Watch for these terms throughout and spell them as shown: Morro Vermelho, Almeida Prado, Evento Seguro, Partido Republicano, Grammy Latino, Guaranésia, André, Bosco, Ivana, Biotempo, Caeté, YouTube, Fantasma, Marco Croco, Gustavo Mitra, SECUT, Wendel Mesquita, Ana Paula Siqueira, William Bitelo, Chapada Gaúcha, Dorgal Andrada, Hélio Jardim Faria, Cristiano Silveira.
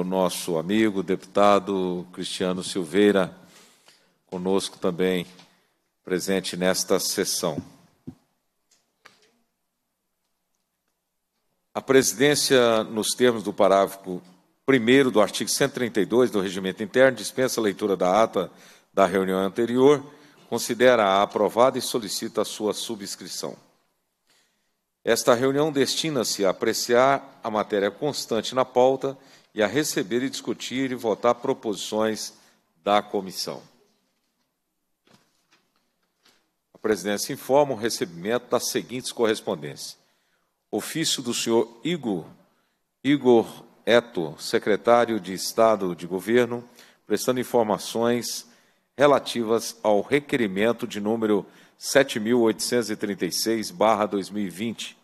o nosso amigo, deputado Cristiano Silveira, conosco também, presente nesta sessão. A presidência, nos termos do parágrafo 1º do artigo 132 do Regimento Interno, dispensa a leitura da ata da reunião anterior, considera-a aprovada e solicita a sua subscrição. Esta reunião destina-se a apreciar a matéria constante na pauta e a receber e discutir e votar proposições da comissão. A presidência informa o recebimento das seguintes correspondências. Ofício do senhor Igor Eto, secretário de Estado de Governo, prestando informações relativas ao requerimento de número 7.836/2020.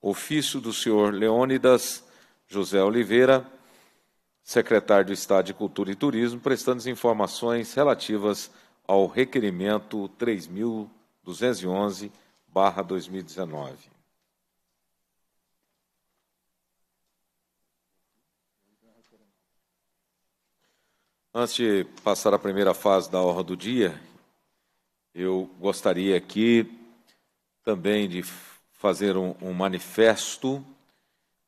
Ofício do senhor Leônidas José Oliveira, secretário de Estado de Cultura e Turismo, prestando informações relativas ao requerimento 3.211/2019. Antes de passar a primeira fase da ordem do dia, eu gostaria aqui também de fazer um manifesto,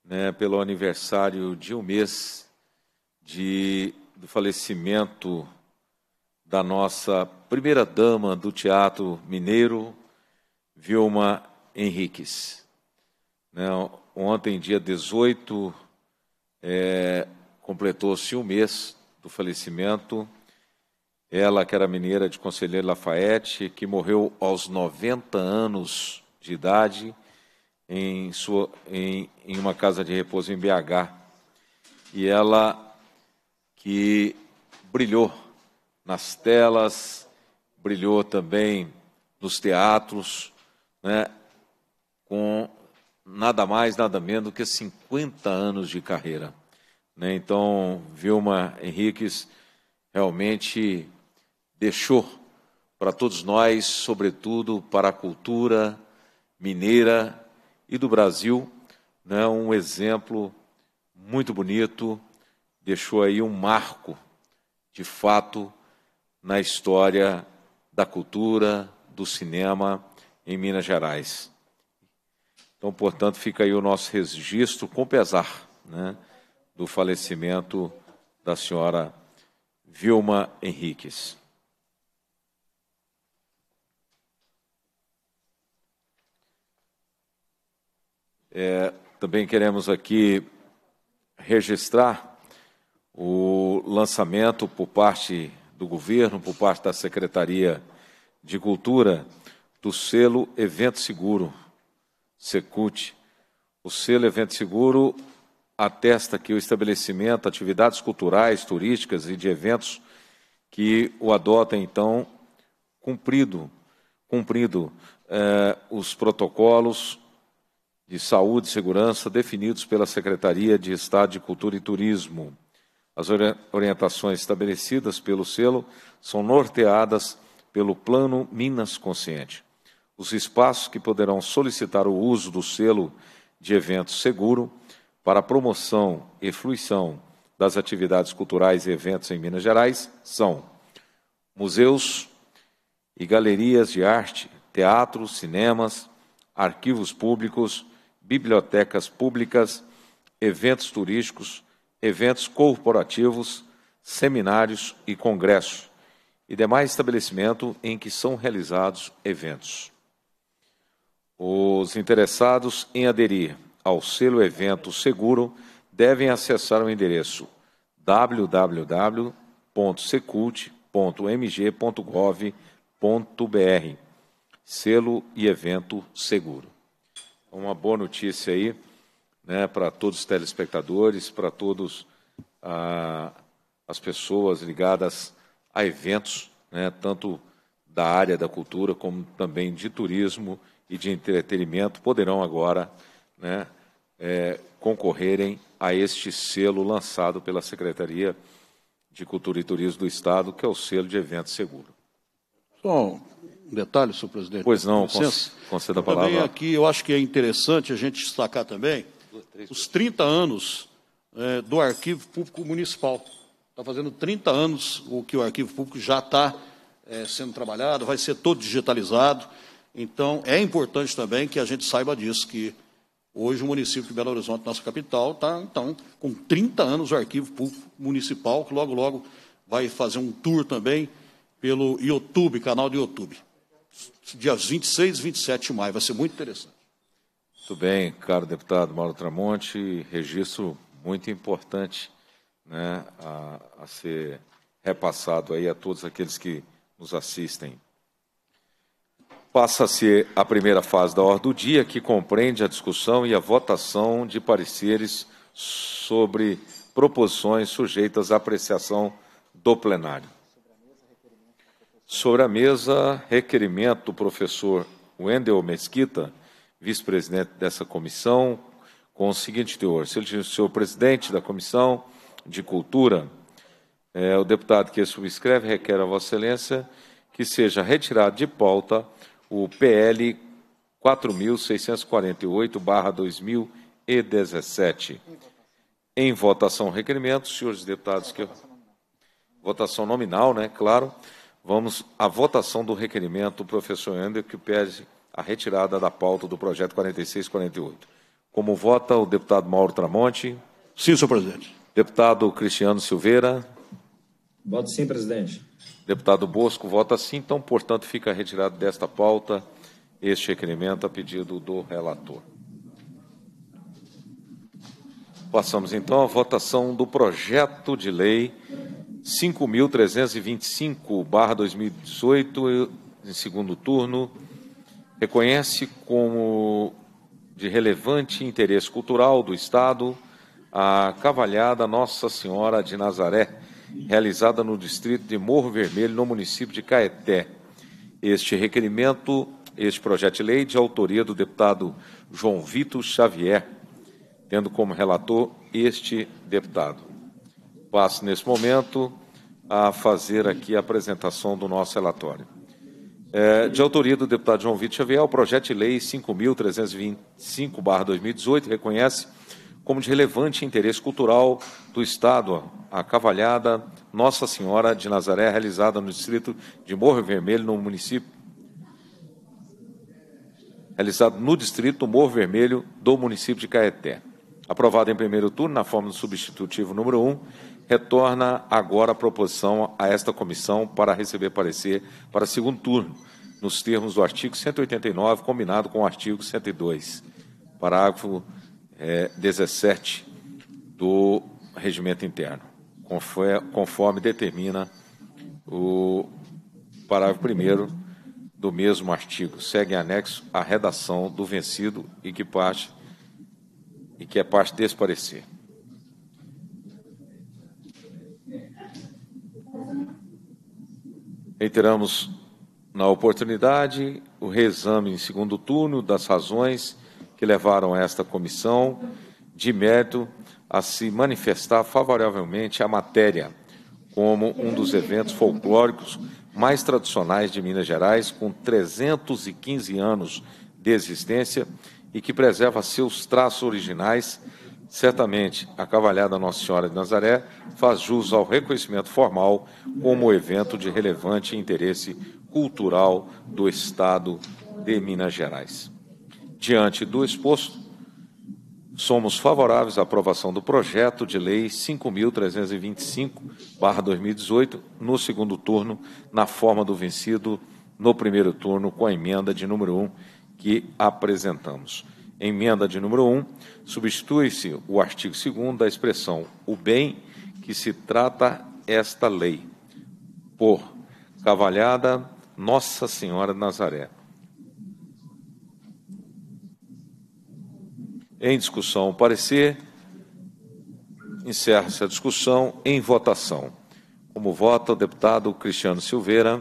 né, pelo aniversário de um mês do falecimento da nossa primeira-dama do Teatro Mineiro, Vilma Henriques. Né, ontem, dia 18, completou-se um mês do falecimento. Ela, que era mineira de Conselheiro Lafayette, que morreu aos 90 anos de idade em uma casa de repouso em BH. E ela que brilhou nas telas, brilhou também nos teatros, né, com nada mais, nada menos do que 50 anos de carreira. Então, Vilma Henriques realmente deixou para todos nós, sobretudo para a cultura mineira e do Brasil, né, um exemplo muito bonito, deixou aí um marco, de fato, na história da cultura, do cinema em Minas Gerais. Então, portanto, fica aí o nosso registro com pesar, né, do falecimento da senhora Vilma Henriques. Também queremos aqui registrar o lançamento por parte do governo, por parte da Secretaria de Cultura, do selo Evento Seguro, SECUT. O selo Evento Seguro atesta que o estabelecimento, atividades culturais, turísticas e de eventos que o adotem, então, cumprindo os protocolos de saúde e segurança definidos pela Secretaria de Estado de Cultura e Turismo. As orientações estabelecidas pelo selo são norteadas pelo Plano Minas Consciente. Os espaços que poderão solicitar o uso do selo de evento seguro para a promoção e fruição das atividades culturais e eventos em Minas Gerais são museus e galerias de arte, teatros, cinemas, arquivos públicos, bibliotecas públicas, eventos turísticos, eventos corporativos, seminários e congressos, e demais estabelecimentos em que são realizados eventos. Os interessados em aderir ao selo Evento Seguro devem acessar o endereço www.secult.mg.gov.br. Selo e Evento Seguro. Uma boa notícia aí, né, para todos os telespectadores, para todas as pessoas ligadas a eventos, né, tanto da área da cultura como também de turismo e de entretenimento, poderão agora, né, concorrerem a este selo lançado pela Secretaria de Cultura e Turismo do Estado, que é o selo de evento seguro. Só um detalhe, senhor presidente. Pois não, conceda a palavra. Também aqui eu acho que é interessante a gente destacar também os 30 anos do Arquivo Público Municipal. Está fazendo 30 anos que o Arquivo Público já está sendo trabalhado, vai ser todo digitalizado. Então, é importante também que a gente saiba disso, que hoje o município de Belo Horizonte, nossa capital, está então, com 30 anos o Arquivo Público Municipal, que logo, logo vai fazer um tour também pelo YouTube, canal do YouTube. Dias 26 e 27 de maio, vai ser muito interessante. Muito bem, caro deputado Mauro Tramonte, registro muito importante, né, a ser repassado aí a todos aqueles que nos assistem. Passa-se a primeira fase da ordem do dia, que compreende a discussão e a votação de pareceres sobre proposições sujeitas à apreciação do plenário. Sobre a mesa, requerimento do professor Wendel Mesquita, vice-presidente dessa comissão, com o seguinte teor: se ele for presidente da comissão de Cultura, o deputado que subscreve requer a Vossa Excelência que seja retirado de pauta o PL 4648/2017. Em votação, requerimento, senhores deputados, que votação nominal, né? Claro. Vamos à votação do requerimento do professor André, que pede a retirada da pauta do projeto 4648. Como vota o deputado Mauro Tramonte? Sim, senhor presidente. Deputado Cristiano Silveira? Voto sim, presidente. Deputado Bosco, vota sim. Então, portanto, fica retirado desta pauta este requerimento a pedido do relator. Passamos, então, à votação do projeto de lei 5.325/2018, em segundo turno. Reconhece como de relevante interesse cultural do Estado a Cavalhada Nossa Senhora de Nazaré, realizada no distrito de Morro Vermelho, no município de Caeté. Este requerimento, este projeto de lei, de autoria do deputado João Vitor Xavier, tendo como relator este deputado. Passo, nesse momento, a fazer aqui a apresentação do nosso relatório. De autoria do deputado João Vitor Xavier, o projeto de lei 5.325/2018 reconhece como de relevante interesse cultural do Estado a Cavalhada Nossa Senhora de Nazaré, realizada no distrito de Morro Vermelho, no município, realizado no distrito Morro Vermelho do município de Caeté. Aprovado em primeiro turno, na forma do substitutivo número 1, retorna agora a proposição a esta comissão para receber parecer para segundo turno, nos termos do artigo 189, combinado com o artigo 102, parágrafo 17 do regimento interno, conforme determina o parágrafo 1º do mesmo artigo. Segue em anexo a redação do vencido e que é parte desse parecer. Reiteramos na oportunidade o reexame em segundo turno das razões que levaram esta comissão de mérito a se manifestar favoravelmente à matéria, como um dos eventos folclóricos mais tradicionais de Minas Gerais, com 315 anos de existência e que preserva seus traços originais. Certamente, a Cavalhada Nossa Senhora de Nazaré faz jus ao reconhecimento formal como evento de relevante interesse cultural do Estado de Minas Gerais. Diante do exposto, somos favoráveis à aprovação do projeto de lei 5.325/2018, no segundo turno, na forma do vencido no primeiro turno, com a emenda de número 1 que apresentamos. Emenda de número 1, substitui-se o artigo 2º da expressão "o bem que se trata esta lei" por "Cavalhada Nossa Senhora de Nazaré". Em discussão o parecer, encerra-se a discussão em votação. Como vota o deputado Cristiano Silveira?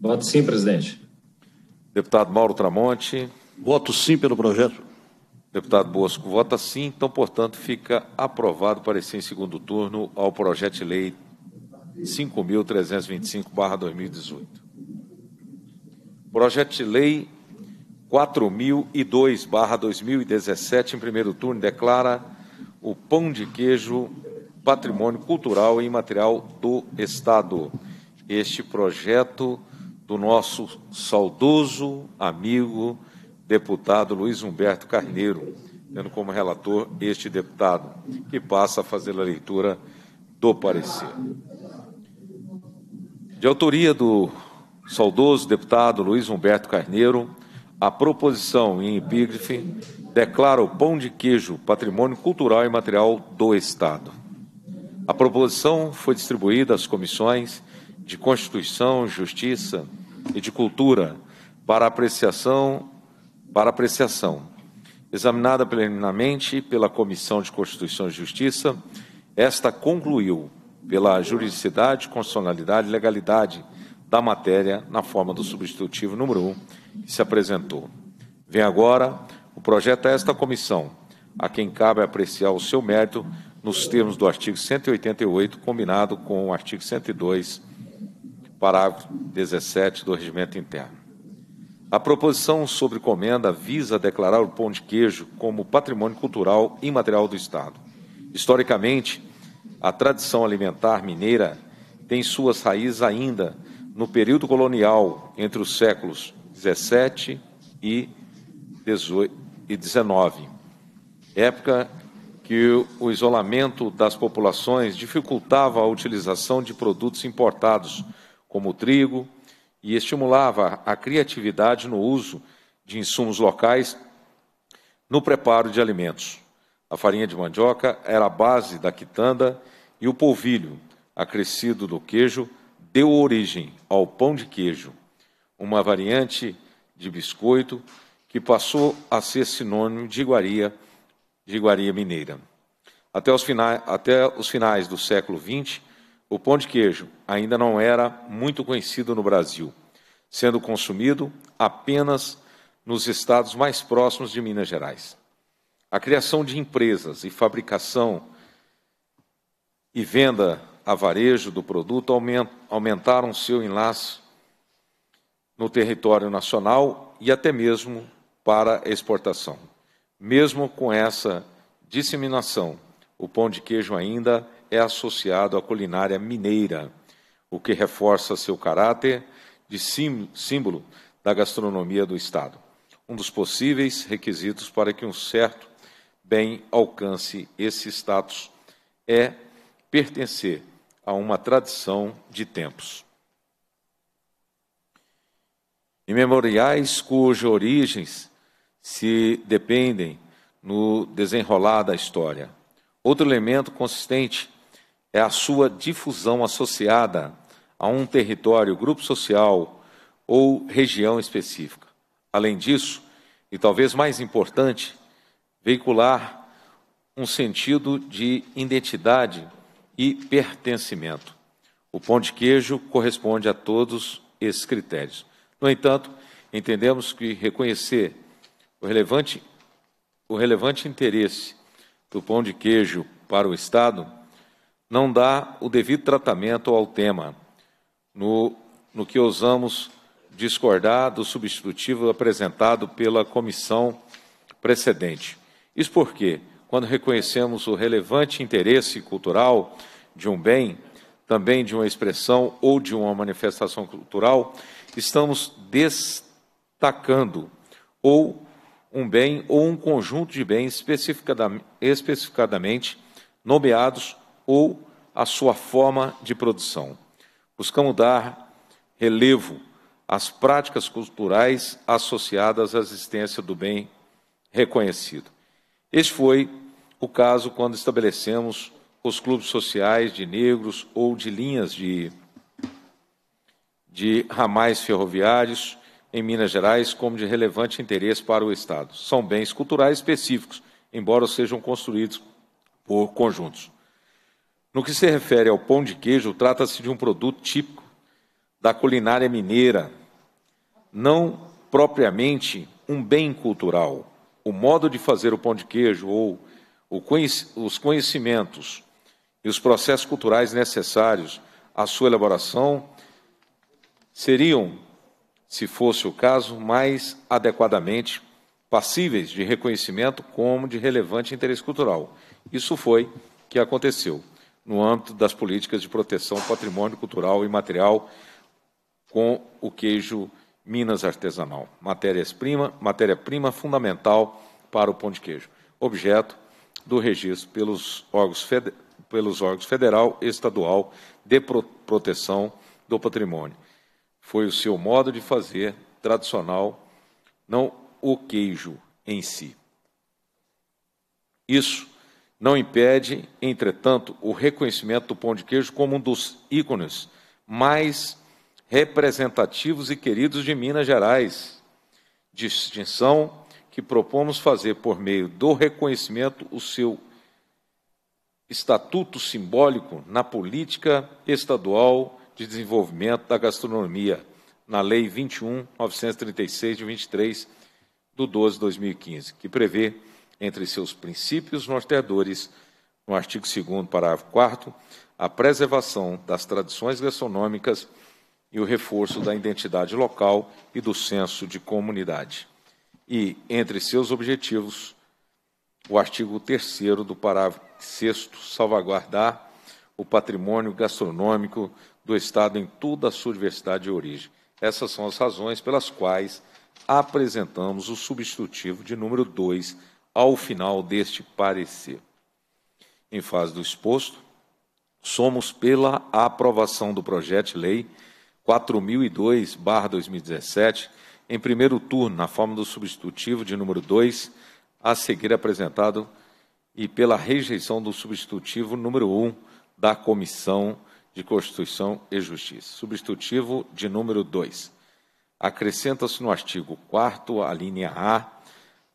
Voto sim, presidente. Deputado Mauro Tramonte? Voto sim pelo projeto. Deputado Bosco, vota sim. Então, portanto, fica aprovado o parecer em segundo turno ao projeto de lei 5.325/2018. Projeto de lei 4.002/2017, em primeiro turno, declara o pão de queijo, patrimônio cultural e imaterial do Estado. Este projeto do nosso saudoso amigo deputado Luiz Humberto Carneiro, tendo como relator este deputado, que passa a fazer a leitura do parecer. De autoria do saudoso deputado Luiz Humberto Carneiro, a proposição em epígrafe declara o pão de queijo patrimônio cultural e imaterial do Estado. A proposição foi distribuída às comissões de Constituição, Justiça e de Cultura para apreciação. Examinada preliminarmente pela Comissão de Constituição e Justiça, esta concluiu pela juridicidade, constitucionalidade e legalidade da matéria na forma do substitutivo número 1 que se apresentou. Vem agora o projeto a esta comissão, a quem cabe apreciar o seu mérito nos termos do artigo 188, combinado com o artigo 102, parágrafo 17 do Regimento Interno. A proposição sobre comenda visa declarar o pão de queijo como patrimônio cultural imaterial do Estado. Historicamente, a tradição alimentar mineira tem suas raízes ainda no período colonial entre os séculos 17 e 18 e 19, época que o isolamento das populações dificultava a utilização de produtos importados, como o trigo, e estimulava a criatividade no uso de insumos locais no preparo de alimentos. A farinha de mandioca era a base da quitanda e o polvilho, acrescido do queijo, deu origem ao pão de queijo, uma variante de biscoito que passou a ser sinônimo de iguaria mineira. Até os finais do século XX, o pão de queijo ainda não era muito conhecido no Brasil, sendo consumido apenas nos estados mais próximos de Minas Gerais. A criação de empresas e fabricação e venda a varejo do produto aumentaram seu enlace no território nacional e até mesmo para exportação. Mesmo com essa disseminação, o pão de queijo ainda é associado à culinária mineira, o que reforça seu caráter de símbolo da gastronomia do Estado, um dos possíveis requisitos para que um certo bem alcance esse status é pertencer a uma tradição de tempos. Em memoriais cujas origens se dependem no desenrolar da história. Outro elemento consistente é a sua difusão associada a um território, grupo social ou região específica. Além disso, e talvez mais importante, veicular um sentido de identidade e pertencimento. O pão de queijo corresponde a todos esses critérios. No entanto, entendemos que reconhecer o relevante interesse do pão de queijo para o Estado não dá o devido tratamento ao tema, no que ousamos discordar do substitutivo apresentado pela comissão precedente. Isso porque, quando reconhecemos o relevante interesse cultural de um bem, também de uma expressão ou de uma manifestação cultural, estamos destacando ou um bem ou um conjunto de bens especificadamente nomeados ou a sua forma de produção. Buscamos dar relevo às práticas culturais associadas à existência do bem reconhecido. Este foi o caso quando estabelecemos os clubes sociais de negros ou de linhas de ramais ferroviários em Minas Gerais como de relevante interesse para o Estado. São bens culturais específicos, embora sejam construídos por conjuntos. No que se refere ao pão de queijo, trata-se de um produto típico da culinária mineira, não propriamente um bem cultural. O modo de fazer o pão de queijo ou os conhecimentos e os processos culturais necessários à sua elaboração seriam, se fosse o caso, mais adequadamente passíveis de reconhecimento como de relevante interesse cultural. Isso foi que aconteceu no âmbito das políticas de proteção ao patrimônio cultural e material com o queijo Minas artesanal, matéria-prima fundamental para o pão de queijo, objeto do registro pelos órgãos federal e estadual de proteção do patrimônio. Foi o seu modo de fazer tradicional, não o queijo em si. Isso não impede, entretanto, o reconhecimento do pão de queijo como um dos ícones mais representativos e queridos de Minas Gerais, distinção que propomos fazer por meio do reconhecimento o seu estatuto simbólico na política estadual de desenvolvimento da gastronomia, na Lei 21.936, de 23, do 12 de 2015, que prevê, entre seus princípios norteadores, no artigo 2º, parágrafo 4º, a preservação das tradições gastronômicas e o reforço da identidade local e do senso de comunidade. E, entre seus objetivos, o artigo 3º do parágrafo 6º, salvaguardar o patrimônio gastronômico do Estado em toda a sua diversidade de origem. Essas são as razões pelas quais apresentamos o substitutivo de número 2 ao final deste parecer. Em face do exposto, somos pela aprovação do projeto de lei 4.002/2017, em primeiro turno, na forma do substitutivo de número 2, a seguir apresentado, e pela rejeição do substitutivo número 1 da Comissão de Constituição e Justiça. Substitutivo de número 2. Acrescenta-se no artigo 4º, a linha A,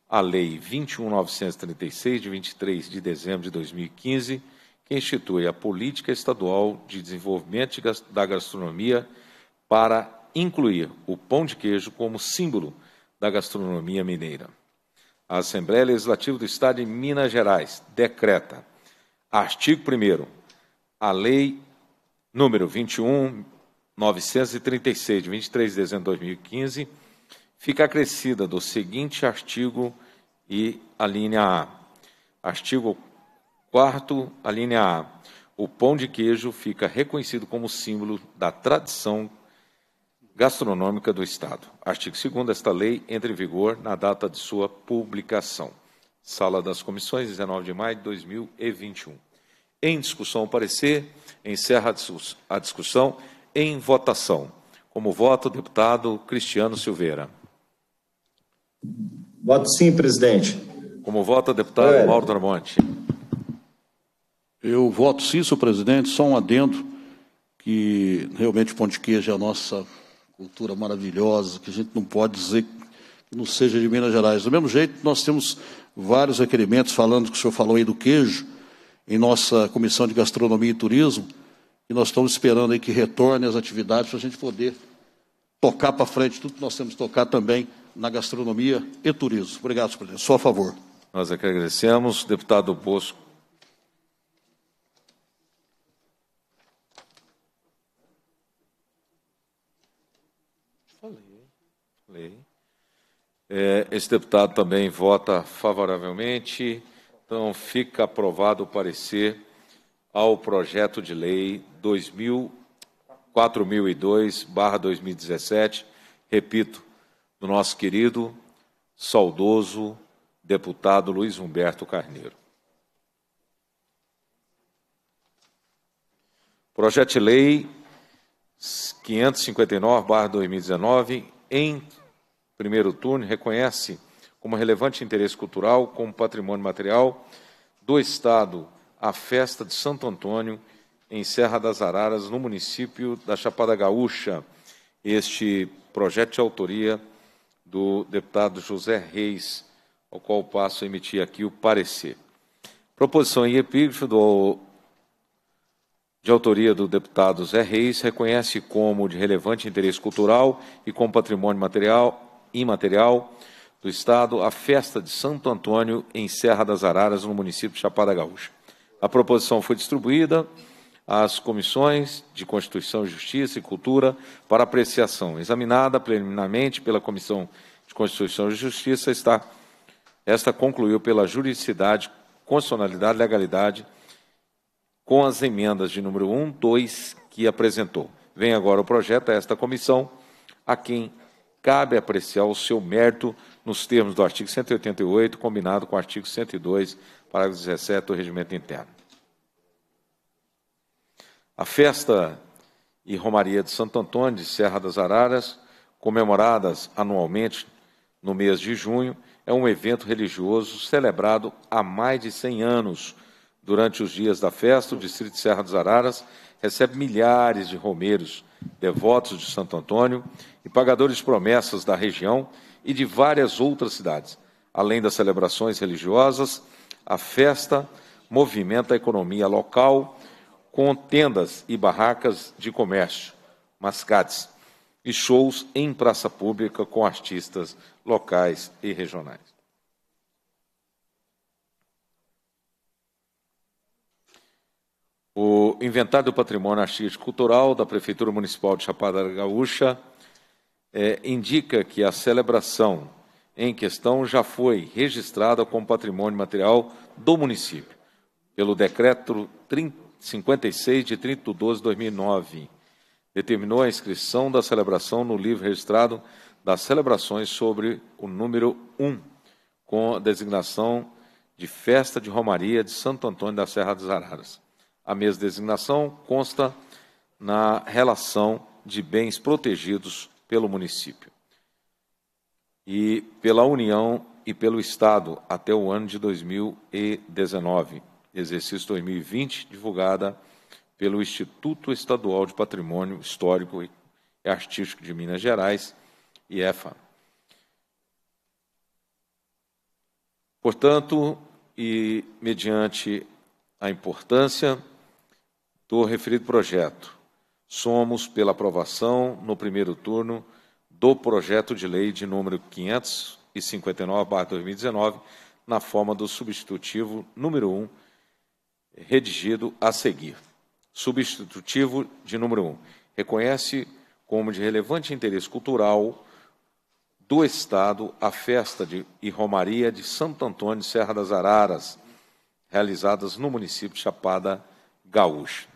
a Lei 21.936, de 23 de dezembro de 2015, que institui a Política Estadual de Desenvolvimento da Gastronomia para incluir o pão de queijo como símbolo da gastronomia mineira. A Assembleia Legislativa do Estado de Minas Gerais decreta, artigo 1º, a Lei número 21.936, de 23 de dezembro de 2015, fica acrescida do seguinte artigo e a linha A. Artigo 4º, a linha A. O pão de queijo fica reconhecido como símbolo da tradição gastronômica do Estado. Artigo 2º, esta lei entra em vigor na data de sua publicação. Sala das Comissões, 19 de maio de 2021. Em discussão o parecer, encerra a discussão em votação. Como voto, o deputado Cristiano Silveira. Voto sim, presidente. Como voto, deputado Mauro Tramonte. Eu voto sim, senhor presidente. Só um adendo, que realmente o pão de queijo é a nossa cultura maravilhosa, que a gente não pode dizer que não seja de Minas Gerais. Do mesmo jeito, nós temos vários requerimentos, falando que o senhor falou aí do queijo, em nossa Comissão de Gastronomia e Turismo, e nós estamos esperando aí que retorne as atividades para a gente poder tocar para frente tudo que nós temos que tocar também na gastronomia e turismo. Obrigado, senhor presidente. Só a favor. Nós é que agradecemos. Deputado Bosco. Falei. Esse deputado também vota favoravelmente. Então, fica aprovado o parecer ao projeto de lei 4.002/2017, repito, do nosso querido, saudoso deputado Luiz Humberto Carneiro. Projeto de lei 559/2019, em primeiro turno, reconhece como relevante interesse cultural, como patrimônio material do Estado, a festa de Santo Antônio, em Serra das Araras, no município da Chapada Gaúcha. Este projeto de autoria do deputado José Reis, ao qual passo a emitir aqui o parecer. Proposição em epígrafe de autoria do deputado José Reis, reconhece como de relevante interesse cultural e como patrimônio material e imaterial do Estado, a festa de Santo Antônio em Serra das Araras, no município de Chapada Gaúcha. A proposição foi distribuída às comissões de Constituição, Justiça e Cultura para apreciação. Examinada preliminarmente pela Comissão de Constituição e Justiça, esta concluiu pela juridicidade constitucionalidade e legalidade com as emendas de número 1, 2 que apresentou. Vem agora o projeto a esta comissão, a quem cabe apreciar o seu mérito nos termos do artigo 188, combinado com o artigo 102, parágrafo 17 do Regimento Interno. A festa e romaria de Santo Antônio de Serra das Araras, comemoradas anualmente no mês de junho, é um evento religioso celebrado há mais de 100 anos. Durante os dias da festa, o distrito de Serra das Araras recebe milhares de romeiros, devotos de Santo Antônio e pagadores de promessas da região e de várias outras cidades. Além das celebrações religiosas, a festa movimenta a economia local com tendas e barracas de comércio, mascates e shows em praça pública com artistas locais e regionais. O Inventário do Patrimônio Artístico e Cultural da Prefeitura Municipal de Chapada Gaúcha indica que a celebração em questão já foi registrada como patrimônio material do município, pelo Decreto 56, de 30 de 12 de 2009, determinou a inscrição da celebração no livro registrado das celebrações sobre o número 1, com a designação de Festa de Romaria de Santo Antônio da Serra das Araras. A mesma designação consta na relação de bens protegidos pelo município e pela União e pelo Estado até o ano de 2019, exercício 2020, divulgada pelo Instituto Estadual de Patrimônio Histórico e Artístico de Minas Gerais, IEFA. Portanto, e mediante a importância do referido projeto, somos pela aprovação no primeiro turno do projeto de lei de número 559/2019, na forma do substitutivo número 1, redigido a seguir. Substitutivo de número 1. Reconhece como de relevante interesse cultural do Estado a festa e romaria de Santo Antônio de Serra das Araras, realizadas no município de Chapada Gaúcha.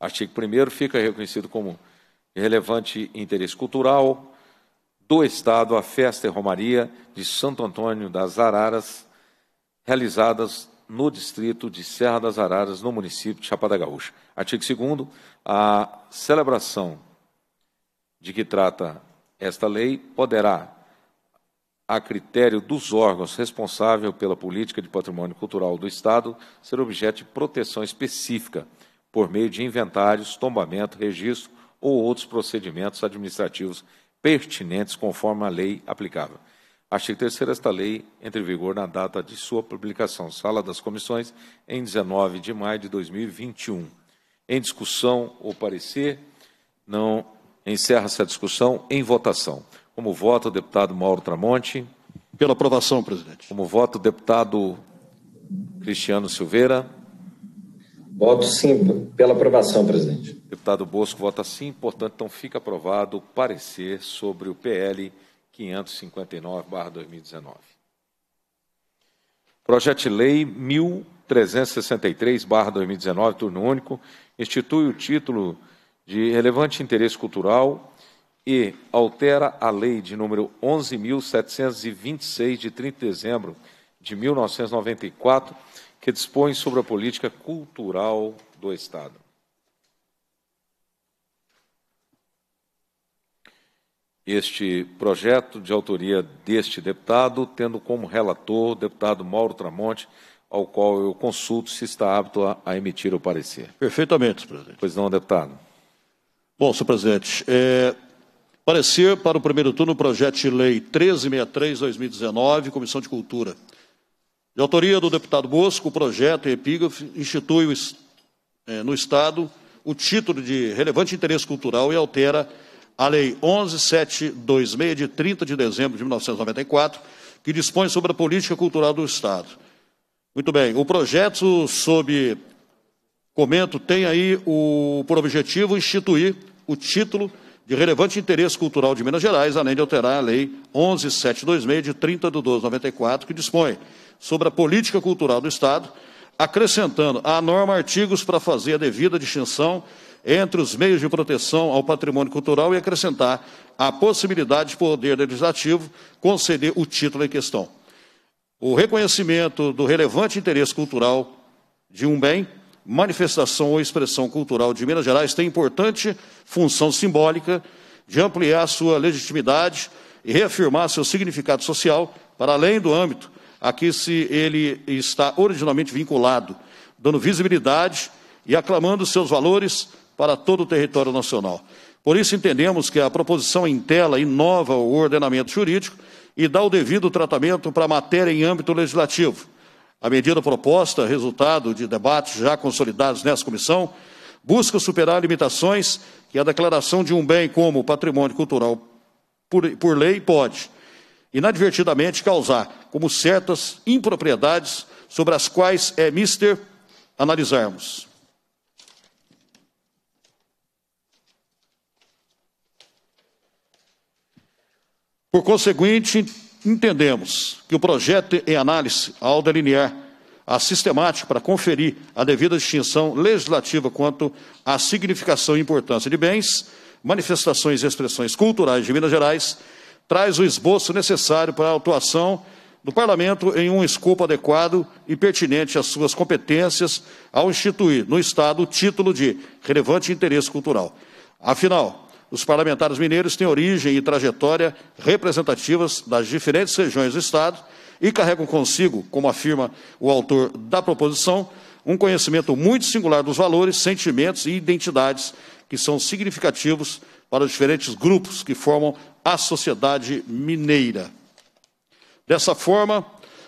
Artigo 1º fica reconhecido como de relevante interesse cultural do Estado a festa e romaria de Santo Antônio das Araras, realizadas no distrito de Serra das Araras, no município de Chapada Gaúcha. Artigo 2º, a celebração de que trata esta lei poderá, a critério dos órgãos responsáveis pela política de patrimônio cultural do Estado, ser objeto de proteção específica por meio de inventários, tombamento, registro ou outros procedimentos administrativos pertinentes conforme a lei aplicável. Artigo 3º, esta lei entra em vigor na data de sua publicação, Sala das Comissões, em 19 de maio de 2021. Em discussão ou parecer, não encerra-se a discussão em votação. Como voto, o deputado Mauro Tramonte. Pela aprovação, presidente. Como voto, o deputado Cristiano Silveira. Voto sim, pela aprovação, presidente. Deputado Bosco vota sim, portanto, então fica aprovado o parecer sobre o PL 559/2019. Projeto de Lei 1363/2019, turno único, institui o título de relevante interesse cultural e altera a Lei de número 11.726, de 30 de dezembro de 1994, que dispõe sobre a política cultural do Estado. Este projeto, de autoria deste deputado, tendo como relator o deputado Mauro Tramonte, ao qual eu consulto se está apto a emitir o parecer. Perfeitamente, presidente. Pois não, deputado. Bom, senhor presidente, parecer para o primeiro turno, projeto de lei 1363/2019, Comissão de Cultura. De autoria do deputado Bosco, o projeto em epígrafe institui no Estado o título de relevante interesse cultural e altera a Lei 11.726, de 30 de dezembro de 1994, que dispõe sobre a política cultural do Estado. Muito bem, o projeto, sob comento, tem aí por objetivo instituir o título de relevante interesse cultural de Minas Gerais, além de alterar a Lei 11.726, de 30 de 12 de 94, que dispõe sobre a política cultural do Estado, acrescentando à norma artigos para fazer a devida distinção entre os meios de proteção ao patrimônio cultural e acrescentar a possibilidade de poder legislativo conceder o título em questão. O reconhecimento do relevante interesse cultural de um bem, manifestação ou expressão cultural de Minas Gerais tem importante função simbólica de ampliar sua legitimidade e reafirmar seu significado social para além do âmbito a que se ele está originalmente vinculado, dando visibilidade e aclamando seus valores para todo o território nacional. Por isso entendemos que a proposição em tela inova o ordenamento jurídico e dá o devido tratamento para a matéria em âmbito legislativo. A medida proposta, resultado de debates já consolidados nessa comissão, busca superar limitações que a declaração de um bem como patrimônio cultural por lei pode, inadvertidamente, causar, como certas impropriedades sobre as quais é mister analisarmos. Por conseguinte, entendemos que o projeto em análise, ao delinear a sistemática para conferir a devida distinção legislativa quanto à significação e importância de bens, manifestações e expressões culturais de Minas Gerais, traz o esboço necessário para a atuação do Parlamento em um escopo adequado e pertinente às suas competências ao instituir no Estado o título de relevante interesse cultural. Afinal, os parlamentares mineiros têm origem e trajetória representativas das diferentes regiões do Estado e carregam consigo, como afirma o autor da proposição, um conhecimento muito singular dos valores, sentimentos e identidades que são significativos para os diferentes grupos que formam a sociedade mineira. Dessa forma,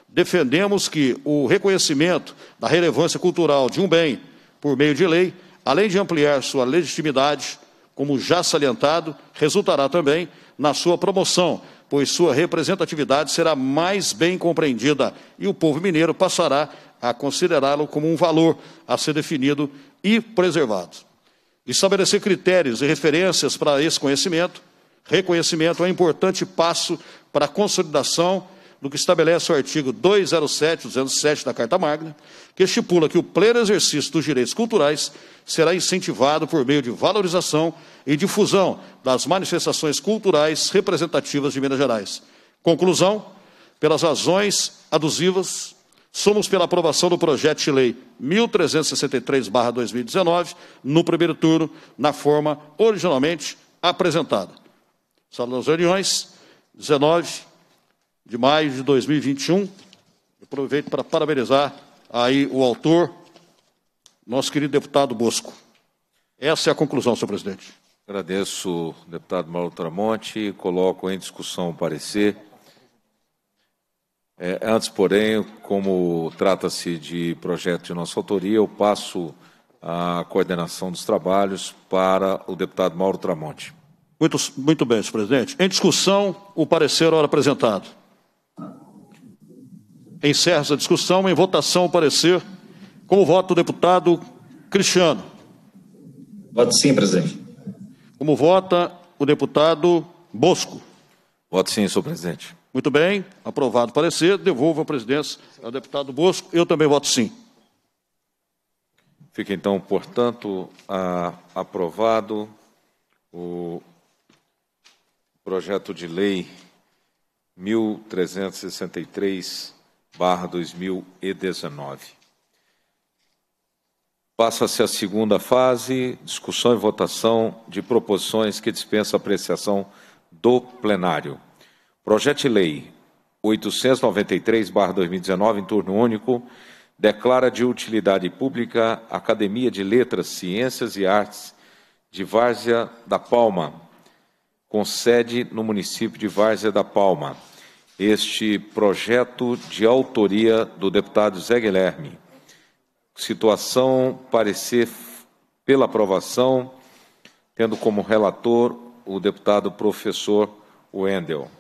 defendemos que o reconhecimento da relevância cultural de um bem por meio de lei, além de ampliar sua legitimidade, como já salientado, resultará também na sua promoção, pois sua representatividade será mais bem compreendida e o povo mineiro passará a considerá-lo como um valor a ser definido e preservado. Estabelecer critérios e referências para esse reconhecimento é um importante passo para a consolidação do que estabelece o artigo 207 da Carta Magna, que estipula que o pleno exercício dos direitos culturais será incentivado por meio de valorização e difusão das manifestações culturais representativas de Minas Gerais. Conclusão, pelas razões adusivas, somos pela aprovação do projeto de lei 1363/2019, no primeiro turno, na forma originalmente apresentada. Sala das reuniões, 19 de maio de 2021, aproveito para parabenizar aí o autor, nosso querido deputado Bosco. Essa é a conclusão, senhor presidente. Agradeço, deputado Mauro Tramonte, coloco em discussão o parecer. Antes, porém, como trata-se de projeto de nossa autoria, eu passo a coordenação dos trabalhos para o deputado Mauro Tramonte. Muito bem, senhor presidente. Em discussão, o parecer ora apresentado. Encerra-se a discussão. Em votação, o parecer. Como voto o deputado Cristiano? Voto sim, presidente. Como vota o deputado Bosco? Voto sim, senhor presidente. Muito bem. Aprovado o parecer. Devolvo a presidência ao deputado Bosco. Eu também voto sim. Fica, então, portanto, aprovado o projeto de lei 1363/2019. Passa-se a segunda fase, discussão e votação de proposições que dispensam apreciação do plenário. Projeto de lei 893/2019, em turno único, declara de utilidade pública a Academia de Letras, Ciências e Artes de Várzea da Palma, com sede no município de Várzea da Palma. Este projeto de autoria do deputado Zé Guilherme. Situação, parecer pela aprovação, tendo como relator o deputado professor Wendel.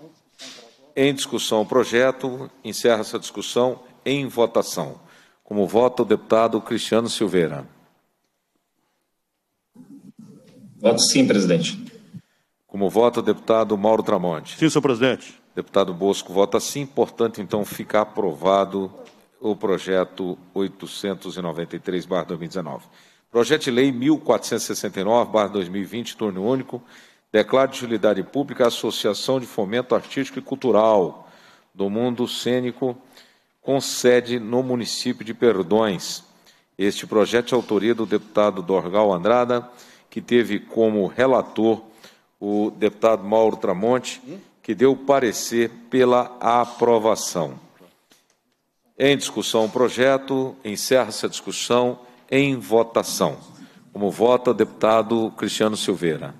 Em discussão o projeto, encerra-se a discussão em votação. Como vota o deputado Cristiano Silveira? Voto sim, presidente. Como vota o deputado Mauro Tramonte? Sim, senhor presidente. Deputado Bosco vota sim, portanto, então, fica aprovado o projeto 893/2019. Projeto de Lei 1469/2020, turno único, declara de utilidade pública a Associação de Fomento Artístico e Cultural do Mundo Cênico, com sede no município de Perdões. Este projeto é autoria do deputado Dorgal Andrada, que teve como relator o deputado Mauro Tramonte, que deu parecer pela aprovação. Em discussão o projeto, encerra-se a discussão em votação. Como vota o deputado Cristiano Silveira?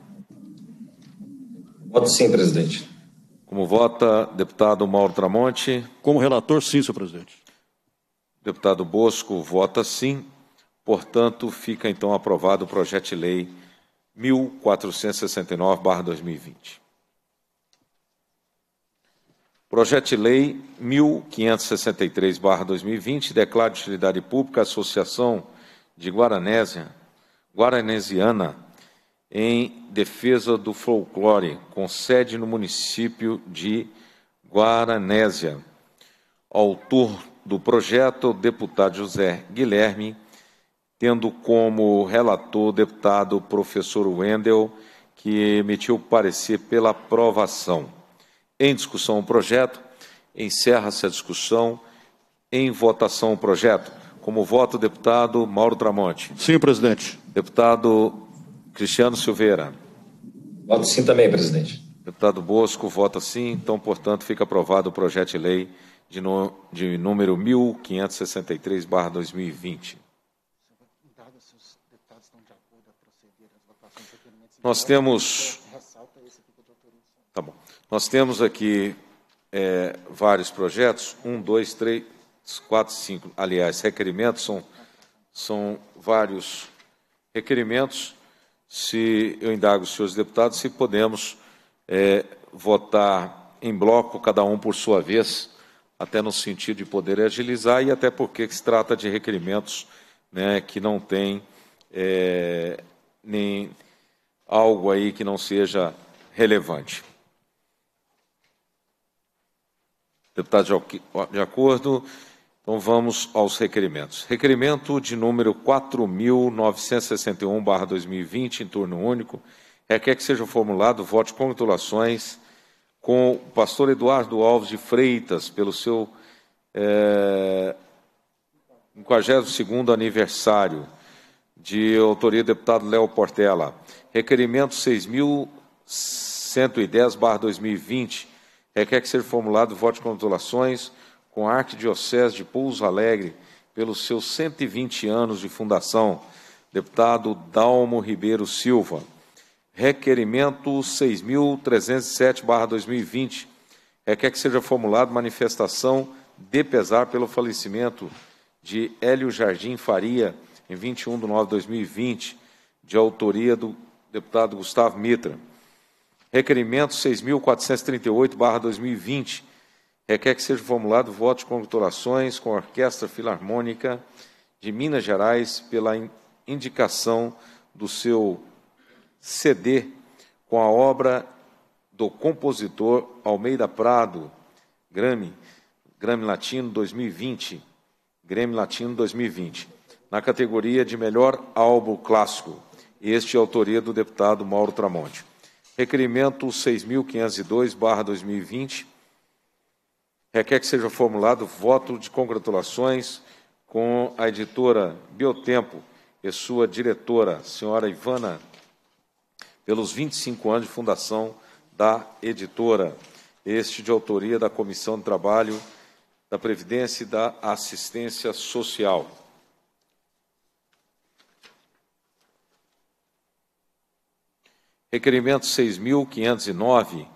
Voto sim, presidente. Como vota deputado Mauro Tramonte? Como relator, sim, senhor presidente. Deputado Bosco vota sim. Portanto, fica então aprovado o projeto de lei 1469/2020. Projeto de lei 1563/2020, declara de utilidade pública a Associação de Guaranésia, Guaranesiana, em defesa do folclore, com sede no município de Guaranésia. Autor do projeto, o deputado José Guilherme, tendo como relator o deputado professor Wendel, que emitiu parecer pela aprovação. Em discussão o projeto, encerra-se a discussão, em votação o projeto. Como vota o deputado Mauro Tramonte? Sim, presidente. Deputado Cristiano Silveira? Voto sim também, presidente. Deputado Bosco vota sim, então, portanto, fica aprovado o projeto de lei de número 1563/2020. Nós temos aqui vários projetos, 1, 2, 3, 4, 5, aliás, requerimentos, são vários requerimentos. Se eu indago os senhores deputados se podemos votar em bloco, cada um por sua vez, até no sentido de poder agilizar e até porque se trata de requerimentos, né, que não tem nem algo aí que não seja relevante. Deputado, de acordo, então vamos aos requerimentos. Requerimento de número 4961/2020, em turno único, requer que seja formulado voto de congratulações com o pastor Eduardo Alves de Freitas pelo seu 52º aniversário, de autoria do deputado Léo Portela. Requerimento 6110/2020, requer que seja formulado voto de congratulações com a Arquidiocese de Pouso Alegre pelos seus 120 anos de fundação, deputado Dalmo Ribeiro Silva. Requerimento 6307/2020, requer que seja formulado manifestação de pesar pelo falecimento de Hélio Jardim Faria, em 21/9/2020, de autoria do deputado Gustavo Mitra. Requerimento 6438/2020, requer que seja formulado voto de congratulações com a Orquestra Filarmônica de Minas Gerais pela indicação do seu CD com a obra do compositor Almeida Prado, Grammy Latino 2020, na categoria de melhor álbum clássico. Este é a autoria do deputado Mauro Tramonte. Requerimento 6502/2020, requer que seja formulado voto de congratulações com a editora Biotempo e sua diretora, senhora Ivana, pelos 25 anos de fundação da editora. Este de autoria da Comissão do Trabalho, da Previdência e da Assistência Social. Requerimento 6509,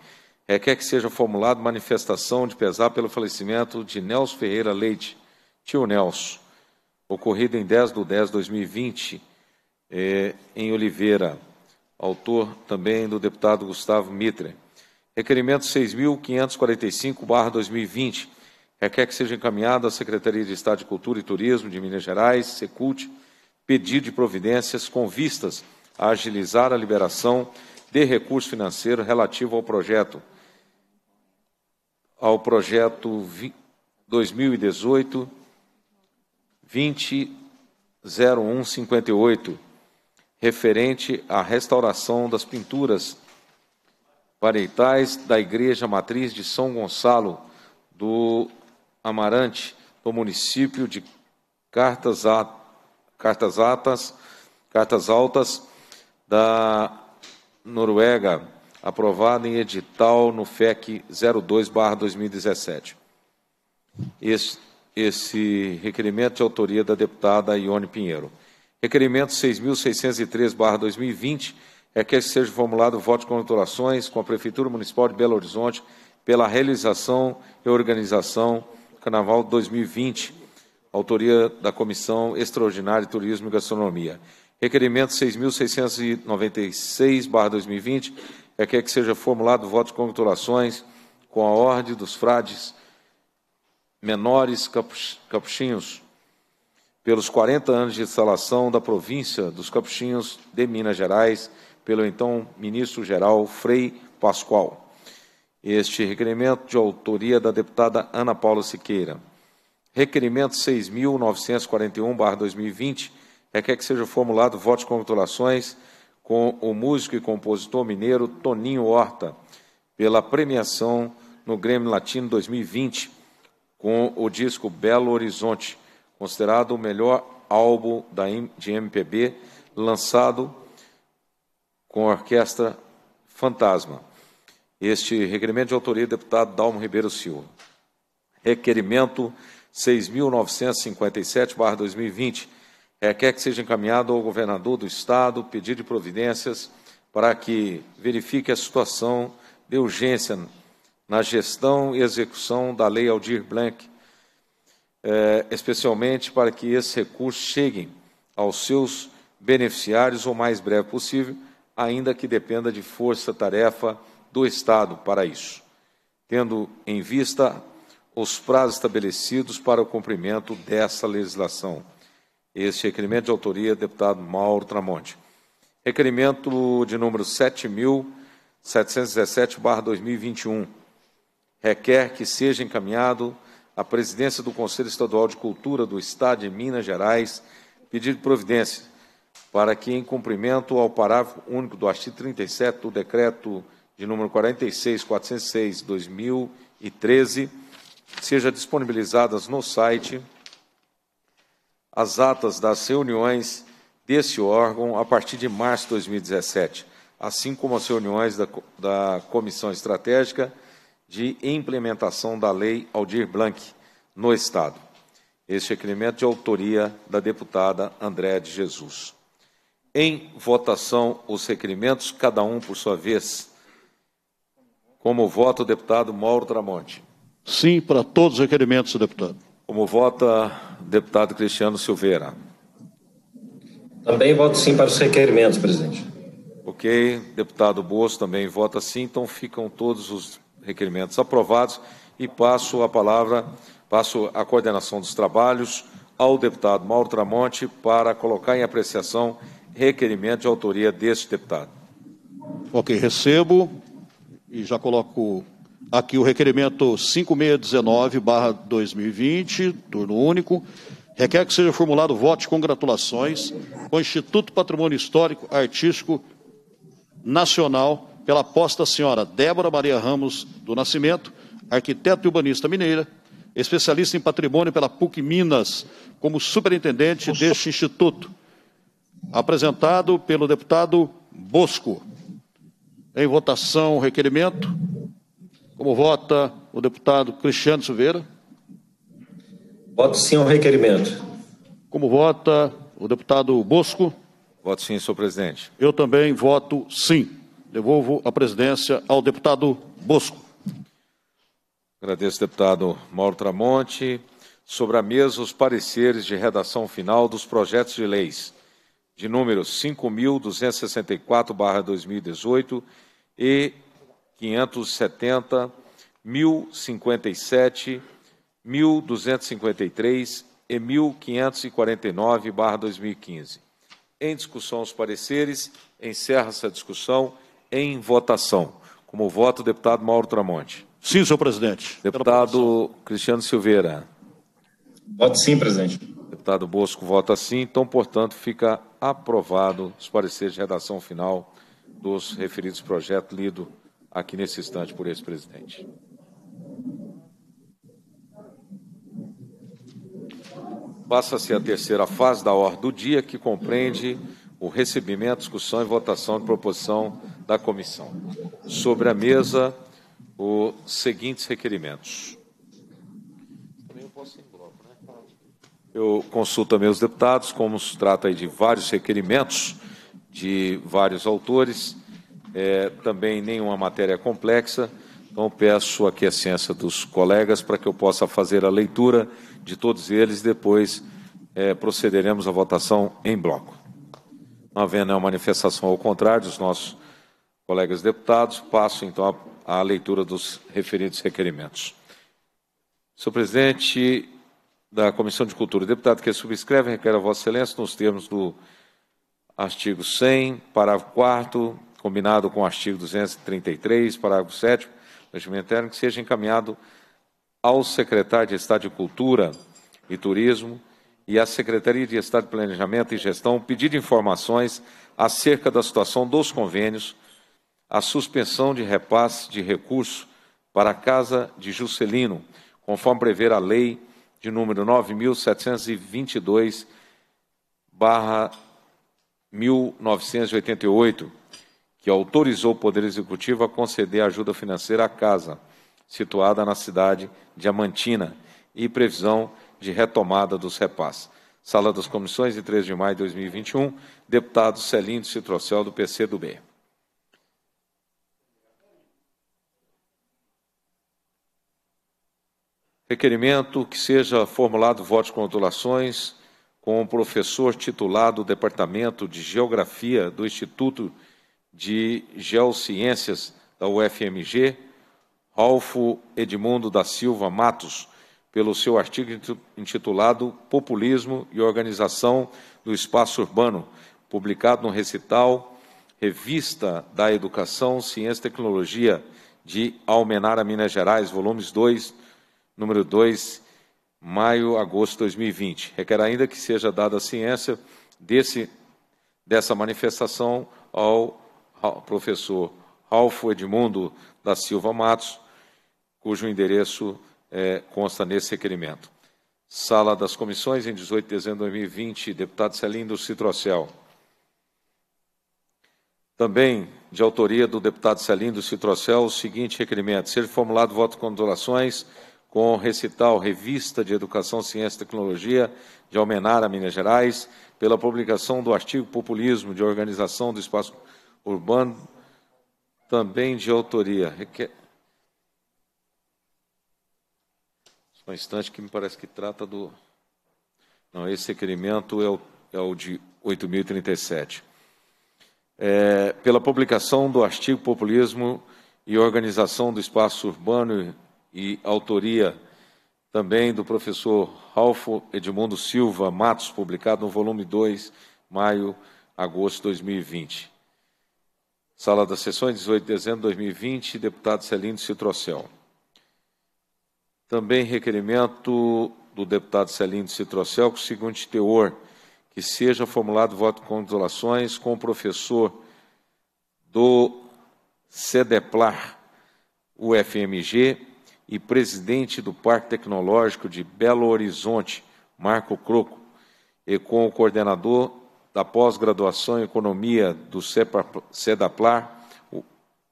requer que seja formulado manifestação de pesar pelo falecimento de Nelson Ferreira Leite, tio Nelson, ocorrido em 10/10/2020, em Oliveira, autor também do deputado Gustavo Mitra. Requerimento 6545/2020, requer que seja encaminhado à Secretaria de Estado de Cultura e Turismo de Minas Gerais, SECUT, pedido de providências com vistas a agilizar a liberação de recurso financeiro relativo ao projeto ao projeto 2018-200158, referente à restauração das pinturas varietais da Igreja Matriz de São Gonçalo do Amarante, do município de Cartas Altas da Noruega, aprovado em edital no FEC 02/2017. Esse requerimento de autoria da deputada Ione Pinheiro. Requerimento 6.603/2020, requer que seja formulado voto de congratulações com a Prefeitura Municipal de Belo Horizonte pela realização e organização do Carnaval 2020, autoria da Comissão Extraordinária de Turismo e Gastronomia. Requerimento 6.696/2020, requer que seja formulado voto de congratulações com a Ordem dos Frades Menores Capuchinhos, pelos 40 anos de instalação da província dos Capuchinhos de Minas Gerais, pelo então ministro-geral Frei Pascoal. Este requerimento de autoria da deputada Ana Paula Siqueira. Requerimento 6.941/2020, requer que seja formulado voto de congratulações com o músico e compositor mineiro Toninho Horta, pela premiação no Grammy Latino 2020, com o disco Belo Horizonte, considerado o melhor álbum de MPB, lançado com a Orquestra Fantasma. Este requerimento de autoria do deputado Dalmo Ribeiro Silva. Requerimento 6.957/2020, requer que seja encaminhado ao governador do Estado pedido de providências para que verifique a situação de urgência na gestão e execução da Lei Aldir Blanc, especialmente para que esses recursos cheguem aos seus beneficiários o mais breve possível, ainda que dependa de força-tarefa do Estado para isso, tendo em vista os prazos estabelecidos para o cumprimento dessa legislação. Este requerimento de autoria do deputado Mauro Tramonte. Requerimento de número 7.717/2021, requer que seja encaminhado à presidência do Conselho Estadual de Cultura do Estado de Minas Gerais, pedido de providência para que, em cumprimento ao parágrafo único do artigo 37 do decreto de número 46.406/2013, seja disponibilizadas no site as atas das reuniões desse órgão a partir de março de 2017, assim como as reuniões da Comissão Estratégica de Implementação da Lei Aldir Blanc no Estado. Este requerimento de autoria da deputada André de Jesus. Em votação, os requerimentos, cada um por sua vez. Como vota o deputado Mauro Tramonte? Sim, para todos os requerimentos, deputado. Como vota o deputado Cristiano Silveira? Também voto sim para os requerimentos, presidente. Ok, deputado Bosco também vota sim, então ficam todos os requerimentos aprovados e passo a coordenação dos trabalhos ao deputado Mauro Tramonte para colocar em apreciação requerimento de autoria deste deputado. Ok, recebo e já coloco aqui o requerimento 5619/2020, turno único, requer que seja formulado voto de congratulações ao Instituto Patrimônio Histórico Artístico Nacional pela posta senhora Débora Maria Ramos do Nascimento, arquiteta e urbanista mineira, especialista em patrimônio pela PUC Minas, como superintendente deste instituto. Apresentado pelo deputado Bosco. Em votação, o requerimento. Como vota o deputado Cristiano Silveira? Voto sim ao requerimento. Como vota o deputado Bosco? Voto sim, senhor presidente. Eu também voto sim. Devolvo a presidência ao deputado Bosco. Agradeço, deputado Mauro Tramonte. Sobre a mesa, os pareceres de redação final dos projetos de leis de número 5.264/2018 e 570, 1057, 1253 e 1549/2015. Em discussão os pareceres, encerra-se a discussão em votação. Como vota o deputado Mauro Tramonte? Sim, senhor presidente. Deputado Cristiano Silveira. Voto sim, presidente. Deputado Bosco vota sim. Então, portanto, fica aprovado os pareceres de redação final dos referidos projetos, lido aqui nesse instante por esse presidente. Passa-se a terceira fase da ordem do dia, que compreende o recebimento, discussão e votação de proposição da comissão. Sobre a mesa, os seguintes requerimentos. Eu consulto também os deputados, como se trata aí de vários requerimentos de vários autores, também nenhuma matéria complexa, então peço aqui a ciência dos colegas para que eu possa fazer a leitura de todos eles, depois procederemos à votação em bloco. Não havendo manifestação ao contrário dos nossos colegas deputados, passo então à leitura dos referidos requerimentos. Senhor presidente da Comissão de Cultura, o deputado que subscreve requer a Vossa Excelência, nos termos do artigo 100, parágrafo 4º, combinado com o artigo 233, parágrafo 7º, do Regimento Interno, que seja encaminhado ao secretário de Estado de Cultura e Turismo e à Secretaria de Estado de Planejamento e Gestão pedido de informações acerca da situação dos convênios, a suspensão de repasse de recurso para a Casa de Juscelino, conforme prever a Lei de número 9.722/1988, que autorizou o Poder Executivo a conceder ajuda financeira à casa, situada na cidade de Diamantina, e previsão de retomada dos repasses. Sala das Comissões, de 3 de maio de 2021, deputado Celinho Sintrocel, do PCdoB. Requerimento que seja formulado voto de congratulações com o professor titular do Departamento de Geografia do Instituto de Geociências da UFMG, Alfo Edmundo da Silva Matos, pelo seu artigo intitulado Populismo e Organização do Espaço Urbano, publicado no Recital, Revista da Educação, Ciência e Tecnologia, de Almenara, Minas Gerais, volumes 2, número 2, maio, agosto de 2020. Requer ainda que seja dada a ciência dessa manifestação ao professor Alfo Edmundo da Silva Matos, cujo endereço consta nesse requerimento. Sala das Comissões, em 18 de dezembro de 2020, deputado Celinho Sintrocel. Também, de autoria do deputado Celinho Sintrocel, o seguinte requerimento: seja formulado voto de congratulações com o Recital, Revista de Educação, Ciência e Tecnologia, de Almenara, Minas Gerais, pela publicação do artigo Populismo de Organização do Espaço Urbano, também de autoria. Só um instante, que me parece que trata do... Não, esse requerimento é o de 8.037. Pela publicação do artigo Populismo e Organização do Espaço Urbano, e autoria também do professor Alfo Edmundo Silva Matos, publicado no volume 2, maio, agosto de 2020. Sala das Sessões, 18 de dezembro de 2020, deputado Celinho Sintrocel. Também requerimento do deputado Celinho Sintrocel, com o seguinte teor: que seja formulado voto de congratulações com o professor do CDEPLAR UFMG, e presidente do Parque Tecnológico de Belo Horizonte, Marco Croco, e com o coordenador da pós-graduação em Economia do CEDAPLAR, o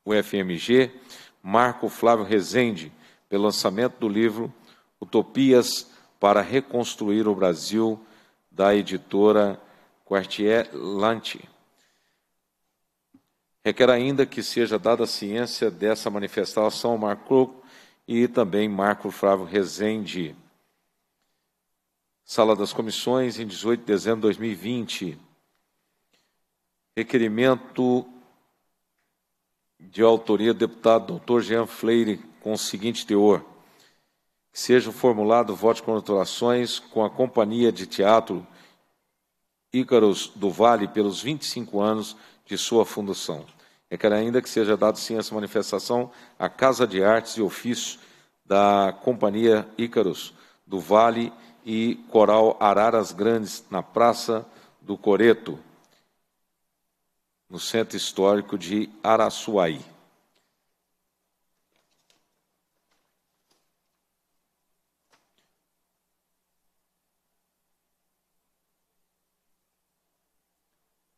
UFMG, Marco Flávio Rezende, pelo lançamento do livro Utopias para Reconstruir o Brasil, da editora Quartier Lante. Requer ainda que seja dada a ciência dessa manifestação, Marco Croco, e também Marco Flávio Rezende. Sala das Comissões, em 18 de dezembro de 2020. Requerimento de autoria do deputado doutor Jean Freire, com o seguinte teor: que seja formulado voto de congratulações com a Companhia de Teatro Ícaros do Vale pelos 25 anos de sua fundação. é que ainda que seja dado sim essa manifestação à Casa de Artes e Ofício da Companhia Ícaros do Vale e Coral Araras Grandes, na Praça do Coreto, no Centro Histórico de Araçuaí.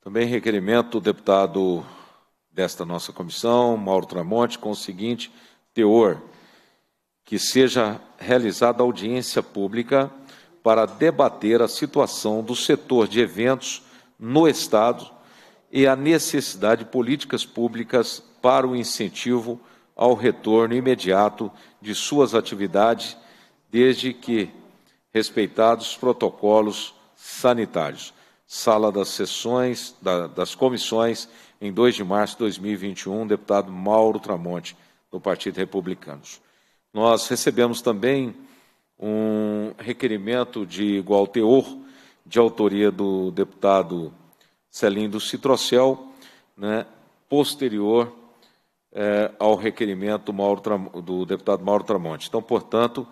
Também requerimento do deputado desta nossa comissão, Mauro Tramonte, com o seguinte teor: que seja realizada audiência pública para debater a situação do setor de eventos no Estado e a necessidade de políticas públicas para o incentivo ao retorno imediato de suas atividades, desde que respeitados os protocolos sanitários. Sala das Sessões, das Comissões, em 2 de março de 2021, deputado Mauro Tramonte, do Partido Republicano. Nós recebemos também um requerimento de igual teor, de autoria do deputado Celinho Sintrocel, né, posterior ao requerimento do deputado Mauro Tramonte. Então, portanto,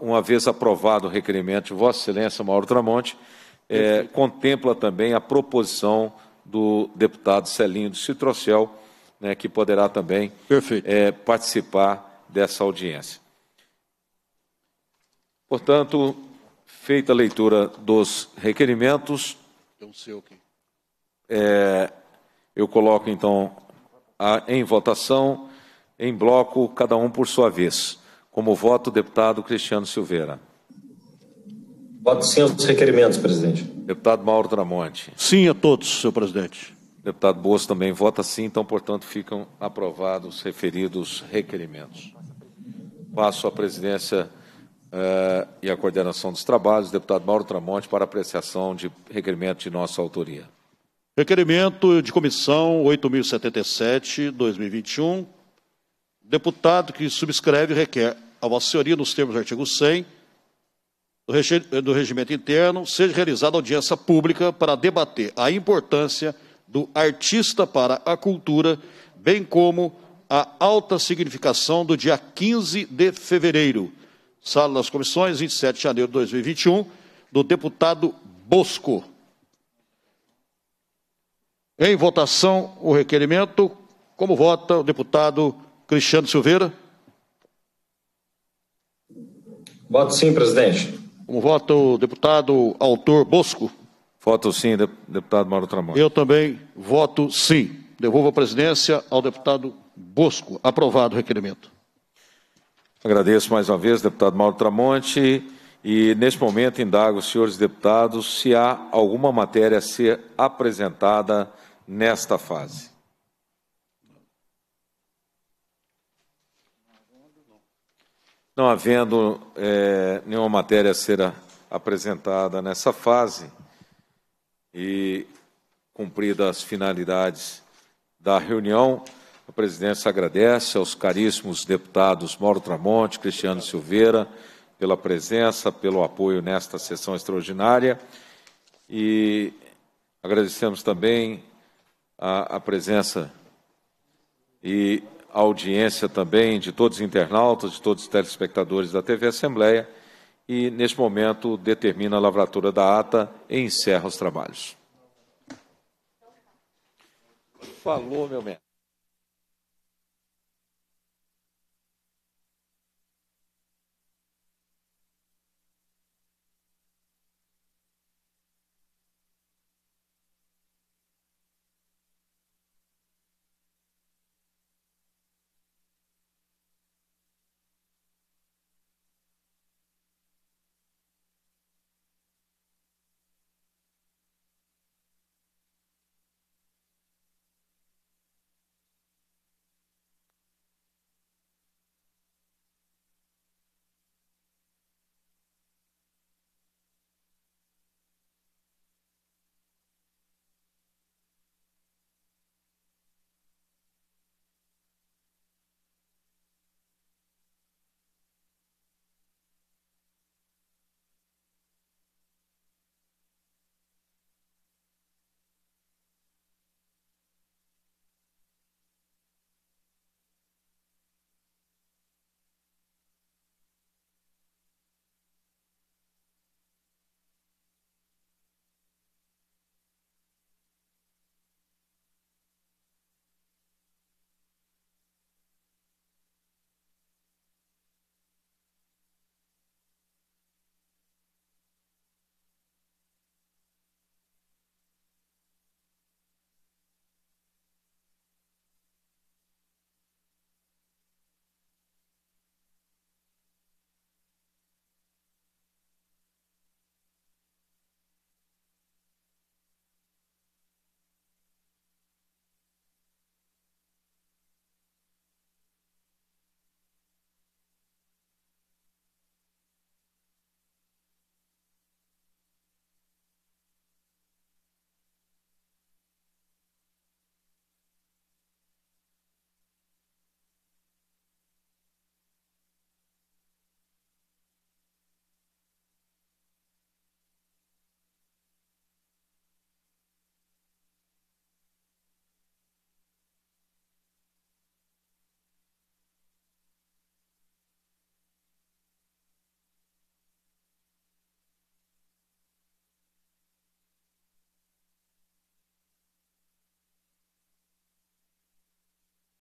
uma vez aprovado o requerimento de Vossa Excelência Mauro Tramonte, contempla também a proposição do deputado Celinho Sintrocel, né, que poderá também participar dessa audiência. Portanto, feita a leitura dos requerimentos, eu coloco, então, em votação, em bloco, cada um por sua vez. Como voto, o deputado Cristiano Silveira. Voto sim aos requerimentos, presidente. Deputado Mauro Tramonte. Sim a todos, senhor presidente. Deputado Bosco também vota sim, então, portanto, ficam aprovados os referidos requerimentos. Passo à presidência e à coordenação dos trabalhos, deputado Mauro Tramonte, para apreciação de requerimento de nossa autoria. Requerimento de comissão 8077/2021. Deputado que subscreve requer a Vossa Senhoria, nos termos do artigo 100, do regimento interno, seja realizada audiência pública para debater a importância do artista para a cultura, bem como a alta significação do dia 15 de fevereiro. Sala das Comissões, 27 de janeiro de 2021, do deputado Bosco. Em votação, o requerimento. Como vota o deputado Cristiano Silveira? Voto sim, presidente. Como vota o deputado autor Bosco? Voto sim, deputado Mauro Tramonte. Eu também voto sim. Devolvo a presidência ao deputado Bosco. Aprovado o requerimento. Agradeço mais uma vez, deputado Mauro Tramonte, e neste momento indago os senhores deputados se há alguma matéria a ser apresentada nesta fase. Não havendo nenhuma matéria a ser apresentada nessa fase e cumpridas as finalidades da reunião, a presidência agradece aos caríssimos deputados Mauro Tramonte, Cristiano Silveira, pela presença, pelo apoio nesta sessão extraordinária. E agradecemos também a presença e a audiência também de todos os internautas, de todos os telespectadores da TV Assembleia. E, neste momento, determina a lavratura da ata e encerra os trabalhos. Falou, meu mestre.